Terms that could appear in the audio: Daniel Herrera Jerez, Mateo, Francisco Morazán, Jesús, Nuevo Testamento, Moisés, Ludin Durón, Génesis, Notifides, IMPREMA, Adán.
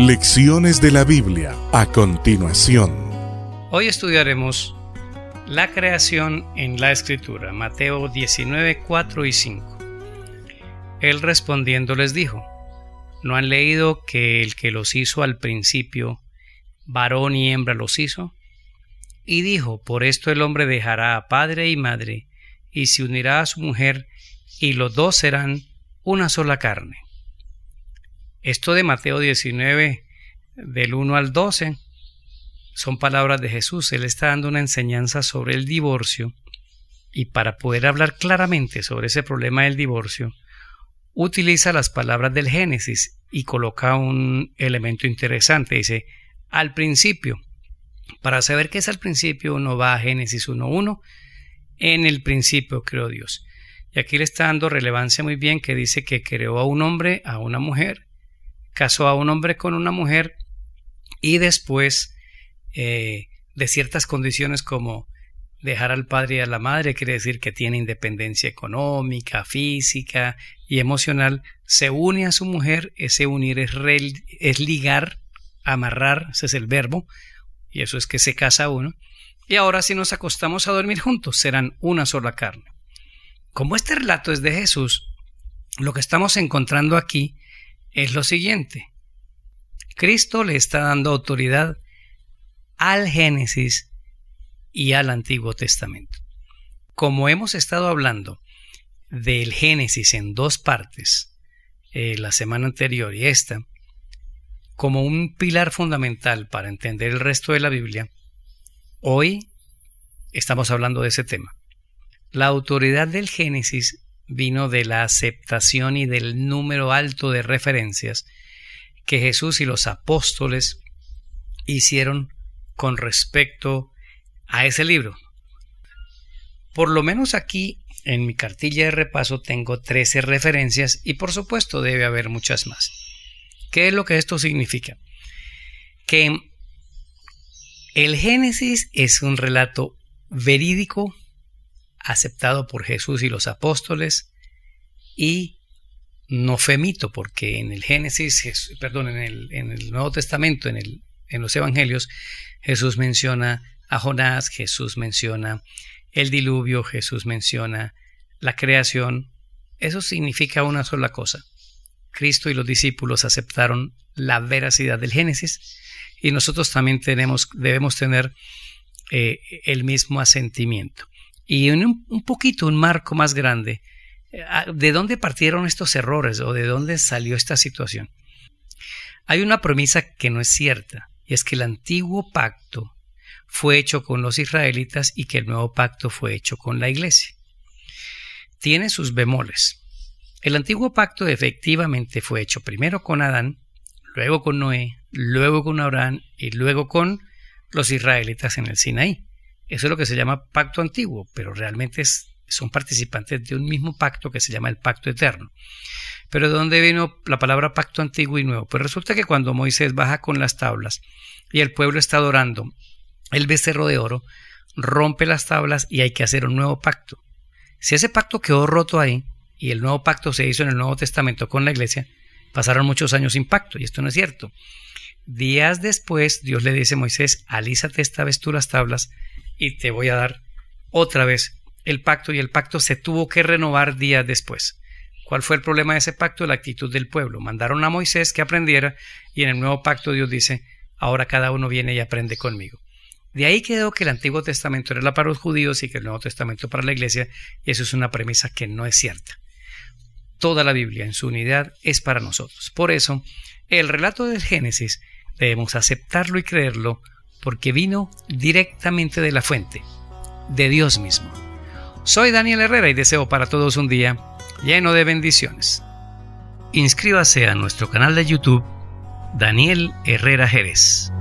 Lecciones de la Biblia a continuación. Hoy estudiaremos la creación en la Escritura, Mateo 19, 4 y 5. Él respondiendo les dijo: ¿No han leído que el que los hizo al principio, varón y hembra los hizo? Y dijo: Por esto el hombre dejará a padre y madre, y se unirá a su mujer, y los dos serán una sola carne. Esto de Mateo 19, del 1 al 12, son palabras de Jesús. Él está dando una enseñanza sobre el divorcio, y para poder hablar claramente sobre ese problema del divorcio, utiliza las palabras del Génesis y coloca un elemento interesante. Dice: al principio. Para saber qué es al principio, uno va a Génesis 1.1. En el principio creó Dios. Y aquí le está dando relevancia muy bien, que dice que creó a un hombre, a una mujer, casó a un hombre con una mujer, y después de ciertas condiciones como dejar al padre y a la madre, quiere decir que tiene independencia económica, física y emocional, se une a su mujer. Ese unir es ligar, amarrar, ese es el verbo, y eso es que se casa uno. Y ahora, si nos acostamos a dormir juntos, serán una sola carne. Como este relato es de Jesús, lo que estamos encontrando aquí es lo siguiente: Cristo le está dando autoridad al Génesis y al Antiguo Testamento. Como hemos estado hablando del Génesis en dos partes, la semana anterior y esta, como un pilar fundamental para entender el resto de la Biblia, hoy estamos hablando de ese tema. La autoridad del Génesis vino de la aceptación y del número alto de referencias que Jesús y los apóstoles hicieron con respecto a ese libro. Por lo menos aquí en mi cartilla de repaso tengo 13 referencias, y por supuesto debe haber muchas más. ¿Qué es lo que esto significa? Que el Génesis es un relato verídico, aceptado por Jesús y los apóstoles, y no fue mito, porque en el Génesis, perdón, en el Nuevo Testamento, en los Evangelios, Jesús menciona a Jonás, Jesús menciona el diluvio, Jesús menciona la creación. Eso significa una sola cosa: Cristo y los discípulos aceptaron la veracidad del Génesis, y nosotros también debemos tener el mismo asentimiento. Y un poquito, un marco más grande, ¿de dónde partieron estos errores o de dónde salió esta situación? Hay una premisa que no es cierta, y es que el antiguo pacto fue hecho con los israelitas y que el nuevo pacto fue hecho con la iglesia. Tiene sus bemoles. El antiguo pacto efectivamente fue hecho primero con Adán, luego con Noé, luego con Abraham y luego con los israelitas en el Sinaí. Eso es lo que se llama pacto antiguo, pero realmente son participantes de un mismo pacto que se llama el pacto eterno. Pero ¿de dónde vino la palabra pacto antiguo y nuevo? Pues resulta que cuando Moisés baja con las tablas y el pueblo está adorando el becerro de oro, rompe las tablas y hay que hacer un nuevo pacto. Si ese pacto quedó roto ahí y el nuevo pacto se hizo en el Nuevo Testamento con la iglesia, pasaron muchos años sin pacto, y esto no es cierto. Días después Dios le dice a Moisés: alízate esta vez tú las tablas y te voy a dar otra vez el pacto, y el pacto se tuvo que renovar días después. ¿Cuál fue el problema de ese pacto? La actitud del pueblo. Mandaron a Moisés que aprendiera, y en el nuevo pacto Dios dice: ahora cada uno viene y aprende conmigo. De ahí quedó que el Antiguo Testamento era para los judíos y que el Nuevo Testamento para la iglesia, y eso es una premisa que no es cierta. Toda la Biblia en su unidad es para nosotros. Por eso, el relato del Génesis debemos aceptarlo y creerlo, porque vino directamente de la fuente, de Dios mismo. Soy Daniel Herrera y deseo para todos un día lleno de bendiciones. Inscríbase a nuestro canal de YouTube, Daniel Herrera Jerez.